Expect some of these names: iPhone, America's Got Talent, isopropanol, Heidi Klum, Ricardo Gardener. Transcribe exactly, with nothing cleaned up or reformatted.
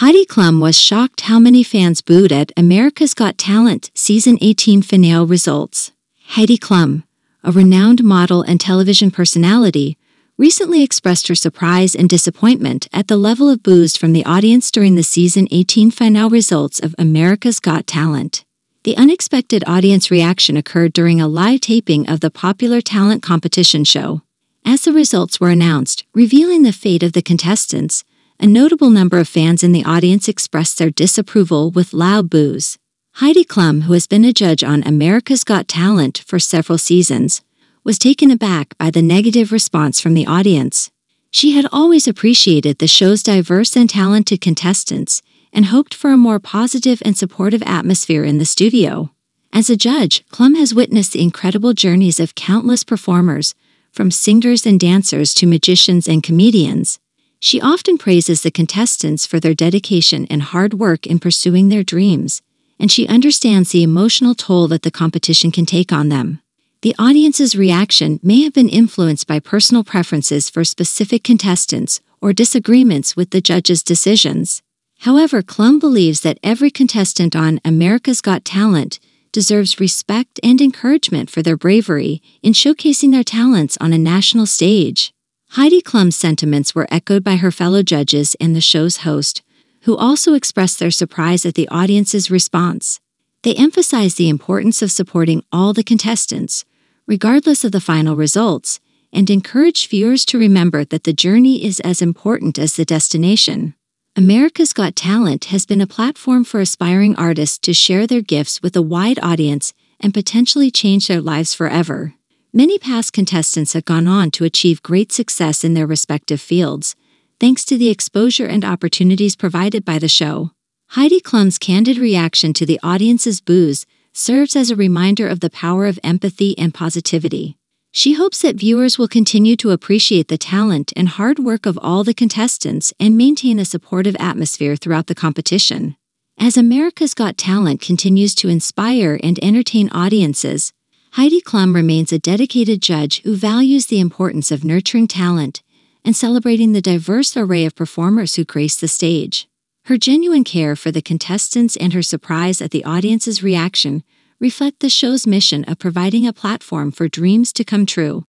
Heidi Klum was shocked how many fans booed at America's Got Talent Season eighteen finale results. Heidi Klum, a renowned model and television personality, recently expressed her surprise and disappointment at the level of boos from the audience during the Season eighteen finale results of America's Got Talent. The unexpected audience reaction occurred during a live taping of the popular talent competition show. As the results were announced, revealing the fate of the contestants, a notable number of fans in the audience expressed their disapproval with loud boos. Heidi Klum, who has been a judge on America's Got Talent for several seasons, was taken aback by the negative response from the audience. She had always appreciated the show's diverse and talented contestants and hoped for a more positive and supportive atmosphere in the studio. As a judge, Klum has witnessed the incredible journeys of countless performers, from singers and dancers to magicians and comedians. She often praises the contestants for their dedication and hard work in pursuing their dreams, and she understands the emotional toll that the competition can take on them. The audience's reaction may have been influenced by personal preferences for specific contestants or disagreements with the judges' decisions. However, Klum believes that every contestant on America's Got Talent deserves respect and encouragement for their bravery in showcasing their talents on a national stage. Heidi Klum's sentiments were echoed by her fellow judges and the show's host, who also expressed their surprise at the audience's response. They emphasized the importance of supporting all the contestants, regardless of the final results, and encouraged viewers to remember that the journey is as important as the destination. America's Got Talent has been a platform for aspiring artists to share their gifts with a wide audience and potentially change their lives forever. Many past contestants have gone on to achieve great success in their respective fields, thanks to the exposure and opportunities provided by the show. Heidi Klum's candid reaction to the audience's boos serves as a reminder of the power of empathy and positivity. She hopes that viewers will continue to appreciate the talent and hard work of all the contestants and maintain a supportive atmosphere throughout the competition. As America's Got Talent continues to inspire and entertain audiences, Heidi Klum remains a dedicated judge who values the importance of nurturing talent and celebrating the diverse array of performers who grace the stage. Her genuine care for the contestants and her surprise at the audience's reaction reflect the show's mission of providing a platform for dreams to come true.